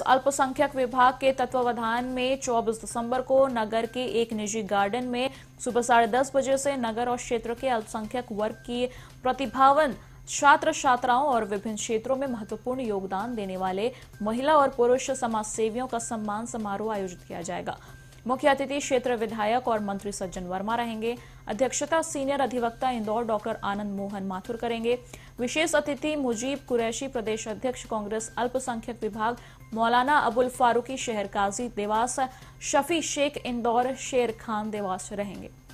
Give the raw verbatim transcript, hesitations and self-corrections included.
अल्पसंख्यक विभाग के तत्वावधान में चौबीस दिसंबर को नगर के एक निजी गार्डन में सुबह साढ़े दस बजे से नगर और क्षेत्र के अल्पसंख्यक वर्ग की प्रतिभावान छात्र छात्राओं और विभिन्न क्षेत्रों में महत्वपूर्ण योगदान देने वाले महिला और पुरुष समाज सेवियों का सम्मान समारोह आयोजित किया जाएगा। मुख्य अतिथि क्षेत्र विधायक और मंत्री सज्जन वर्मा रहेंगे। अध्यक्षता सीनियर अधिवक्ता इंदौर डॉक्टर आनंद मोहन माथुर करेंगे। विशेष अतिथि मुजीब कुरैशी प्रदेश अध्यक्ष कांग्रेस अल्पसंख्यक विभाग, मौलाना अबुल फारूकी शहर काजी देवास, शफी शेख इंदौर, शेर खान देवास रहेंगे।